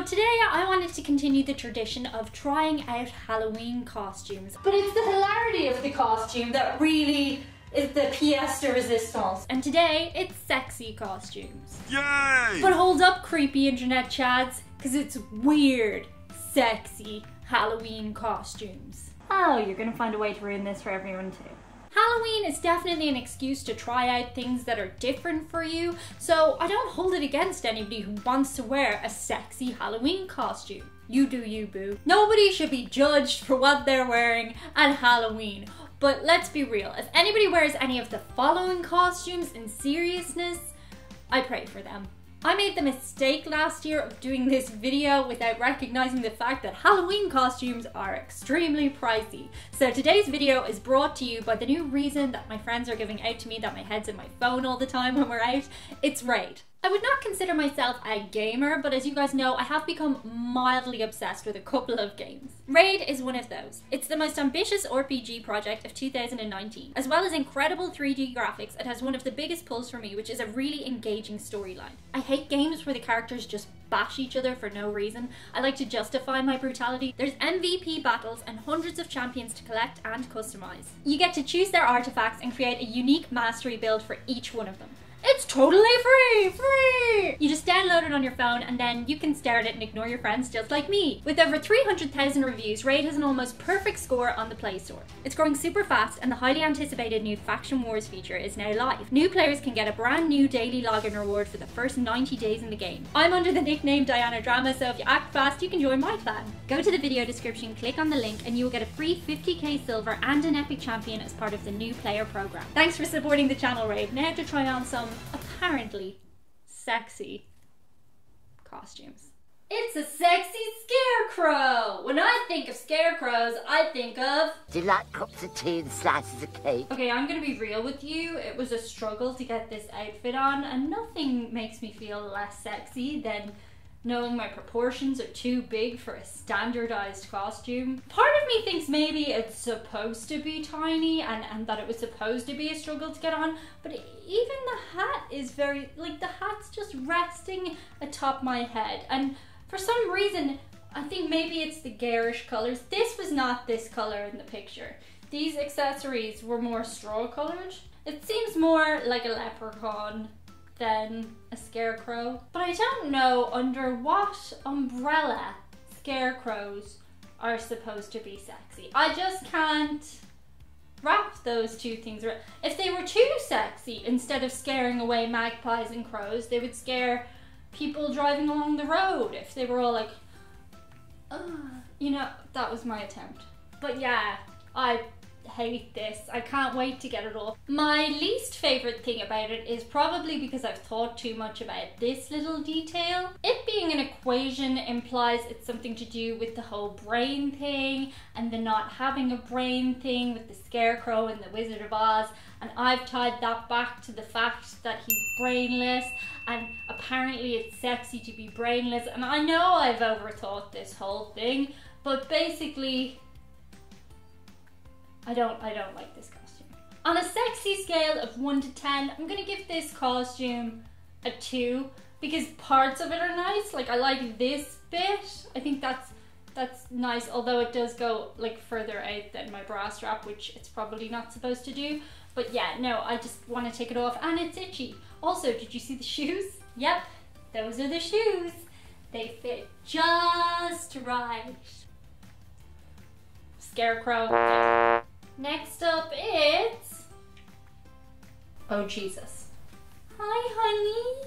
So today I wanted to continue the tradition of trying out Halloween costumes. But it's the hilarity of the costume that really is the pièce de resistance. And today it's sexy costumes. Yay! But hold up, creepy internet chads, because it's weird, sexy Halloween costumes. Oh, you're gonna find a way to ruin this for everyone too. Halloween is definitely an excuse to try out things that are different for you, so I don't hold it against anybody who wants to wear a sexy Halloween costume. You do you, boo. Nobody should be judged for what they're wearing at Halloween, but let's be real, if anybody wears any of the following costumes in seriousness, I pray for them. I made the mistake last year of doing this video without recognizing the fact that Halloween costumes are extremely pricey. So today's video is brought to you by the new reason that my friends are giving out to me that my head's in my phone all the time when we're out. It's Raid. I would not consider myself a gamer, but as you guys know, I have become mildly obsessed with a couple of games. Raid is one of those. It's the most ambitious RPG project of 2019. As well as incredible 3D graphics, it has one of the biggest pulls for me, which is a really engaging storyline. I hate games where the characters just bash each other for no reason. I like to justify my brutality. There's MVP battles and hundreds of champions to collect and customize. You get to choose their artifacts and create a unique mastery build for each one of them. It's totally free! You just download it on your phone and then you can stare at it and ignore your friends just like me. With over 300,000 reviews, Raid has an almost perfect score on the Play Store. It's growing super fast and the highly anticipated new Faction Wars feature is now live. New players can get a brand new daily login reward for the first 90 days in the game. I'm under the nickname Diana Drama, so if you act fast, you can join my clan. Go to the video description, click on the link, and you will get a free 50k silver and an epic champion as part of the new player program. Thanks for supporting the channel, Raid. Now to try on some apparently sexy costumes. It's a sexy scarecrow! When I think of scarecrows, I think of... Do you like cups of tea and slices of cake? Okay, I'm gonna be real with you. It was a struggle to get this outfit on, and nothing makes me feel less sexy than knowing my proportions are too big for a standardized costume. Part of me thinks maybe it's supposed to be tiny and that it was supposed to be a struggle to get on, but even the hat is very, like, the hat's just resting atop my head. And for some reason, I think maybe it's the garish colors. This was not this color in the picture. These accessories were more straw colored. It seems more like a leprechaun than a scarecrow. But I don't know under what umbrella scarecrows are supposed to be sexy. I just can't wrap those two things around. If they were too sexy, instead of scaring away magpies and crows, they would scare people driving along the road if they were all like, ugh. You know, that was my attempt. But yeah, I hate this. I can't wait to get it off. My least favorite thing about it is probably because I've thought too much about this little detail. It being an equation implies it's something to do with the whole brain thing and the not having a brain thing with the scarecrow and the Wizard of Oz, and I've tied that back to the fact that he's brainless, and apparently it's sexy to be brainless, and I know I've overthought this whole thing, but basically I don't like this costume. On a sexy scale of 1 to 10, I'm gonna give this costume a 2 because parts of it are nice. Like, I like this bit. I think that's nice, although it does go like further out than my bra strap, which it's probably not supposed to do. But yeah, no, I just want to take it off, and it's itchy. Also, did you see the shoes? Yep, those are the shoes. They fit just right. Scarecrow. Next up it's... oh Jesus. Hi honey,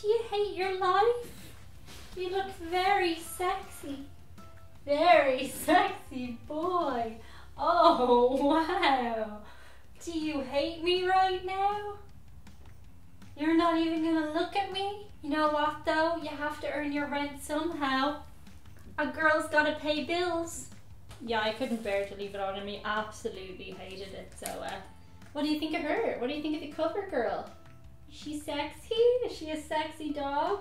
do you hate your life? You look very sexy boy. Oh wow, do you hate me right now? You're not even gonna look at me? You know what though, you have to earn your rent somehow. A girl's gotta pay bills. Yeah, I couldn't bear to leave it on, and we absolutely hated it. So, what do you think of her? What do you think of the cover girl? Is she sexy? Is she a sexy dog?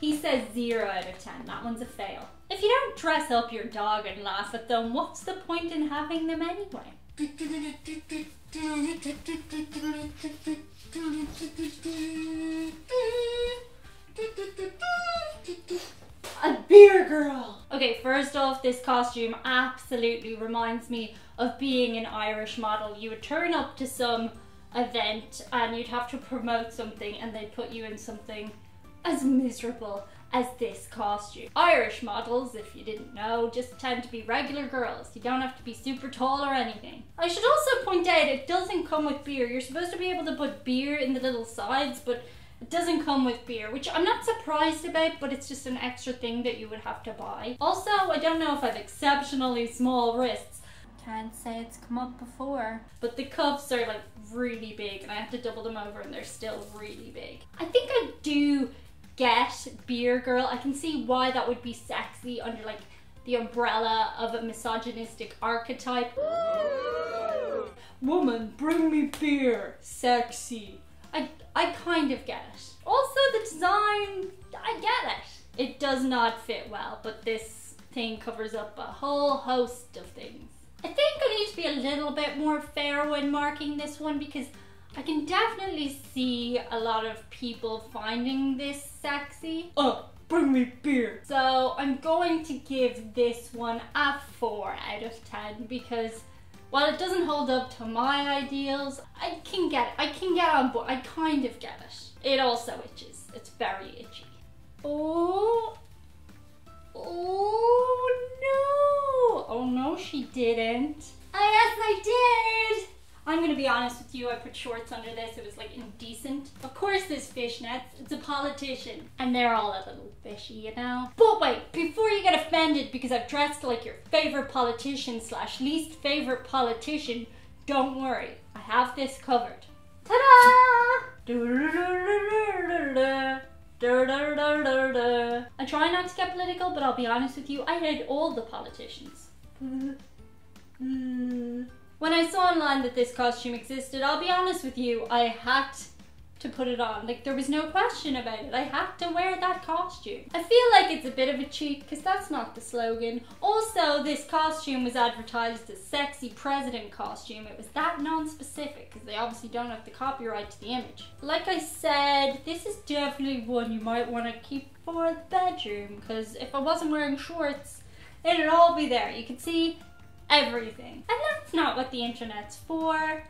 He says 0 out of 10. That one's a fail. If you don't dress up your dog and laugh at them, what's the point in having them anyway? Beer girl! Okay, first off, this costume absolutely reminds me of being an Irish model. You would turn up to some event and you'd have to promote something and they'd put you in something as miserable as this costume. Irish models, if you didn't know, just tend to be regular girls. You don't have to be super tall or anything. I should also point out it doesn't come with beer. You're supposed to be able to put beer in the little sides, but it doesn't come with beer, which I'm not surprised about, but it's just an extra thing that you would have to buy. Also, I don't know if I have exceptionally small wrists. Can't say it's come up before. But the cuffs are like really big and I have to double them over and they're still really big. I think I do get beer girl. I can see why that would be sexy under like the umbrella of a misogynistic archetype. Ooh. Woman, bring me beer, sexy. I kind of get it. Also the design, I get it. It does not fit well, but this thing covers up a whole host of things. I think I need to be a little bit more fair when marking this one because I can definitely see a lot of people finding this sexy. Oh, bring me beer. So I'm going to give this one a 4 out of 10 because while it doesn't hold up to my ideals, I can get it. I can get on board. I kind of get it. It also itches. It's very itchy. Oh. Oh no. Oh no, she didn't. Yes, I did. I'm gonna be honest with you, I put shorts under this. It was like indecent. Of course there's fishnets. It's a politician. And they're all a little fishy, you know? But wait, before you get offended because I've dressed like your favorite politician slash least favorite politician, don't worry. I have this covered. Ta-da! I try not to get political, but I'll be honest with you, I hate all the politicians. When I saw online that this costume existed, I'll be honest with you, I had to put it on. Like, there was no question about it. I had to wear that costume. I feel like it's a bit of a cheat because that's not the slogan. Also, this costume was advertised as sexy president costume. It was that non-specific because they obviously don't have the copyright to the image. Like I said, this is definitely one you might want to keep for the bedroom because if I wasn't wearing shorts, it'd all be there. You could see everything. And that's not what the internet's for.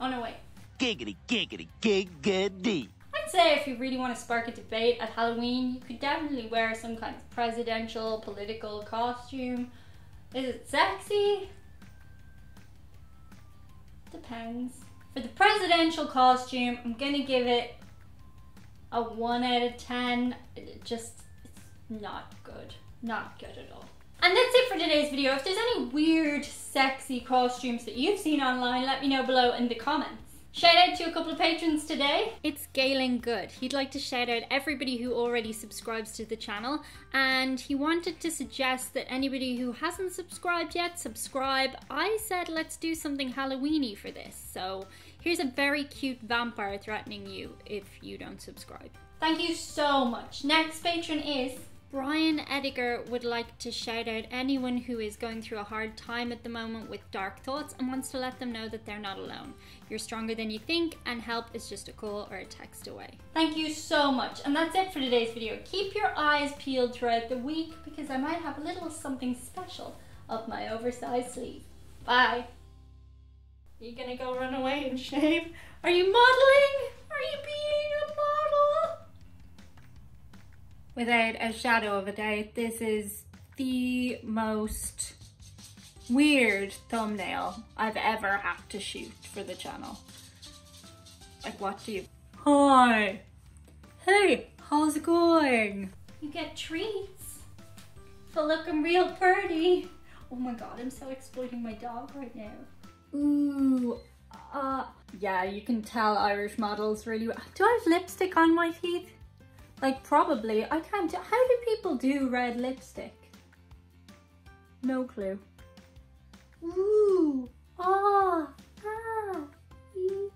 Oh no, wait. Giggity, giggity, giggity. I'd say if you really want to spark a debate at Halloween, you could definitely wear some kind of presidential, political costume. Is it sexy? Depends. For the presidential costume, I'm gonna give it a 1 out of 10. It's not good. Not good at all. And that's it for today's video. If there's any weird, sexy costumes that you've seen online, let me know below in the comments. Shout out to a couple of patrons today. It's Galen Good. He'd like to shout out everybody who already subscribes to the channel, and he wanted to suggest that anybody who hasn't subscribed yet, subscribe. I said let's do something Halloweeny for this, so here's a very cute vampire threatening you if you don't subscribe. Thank you so much. Next patron is Brian Ediger. Would like to shout out anyone who is going through a hard time at the moment with dark thoughts and wants to let them know that they're not alone. You're stronger than you think and help is just a call or a text away. Thank you so much, and that's it for today's video. Keep your eyes peeled throughout the week because I might have a little something special up my oversized sleeve. Bye. Are you gonna go run away and shave? Are you modeling? Are you being a model? Without a shadow of a doubt, this is the most weird thumbnail I've ever had to shoot for the channel. Like, what do you... Hi! Hey, how's it going? You get treats for looking real pretty. Oh my God, I'm so exploiting my dog right now. Ooh, yeah, you can tell Irish models really well. Do I have lipstick on my teeth? Like, probably. I can't. How do people do red lipstick? No clue. Ooh. Ah. Ah. Ee.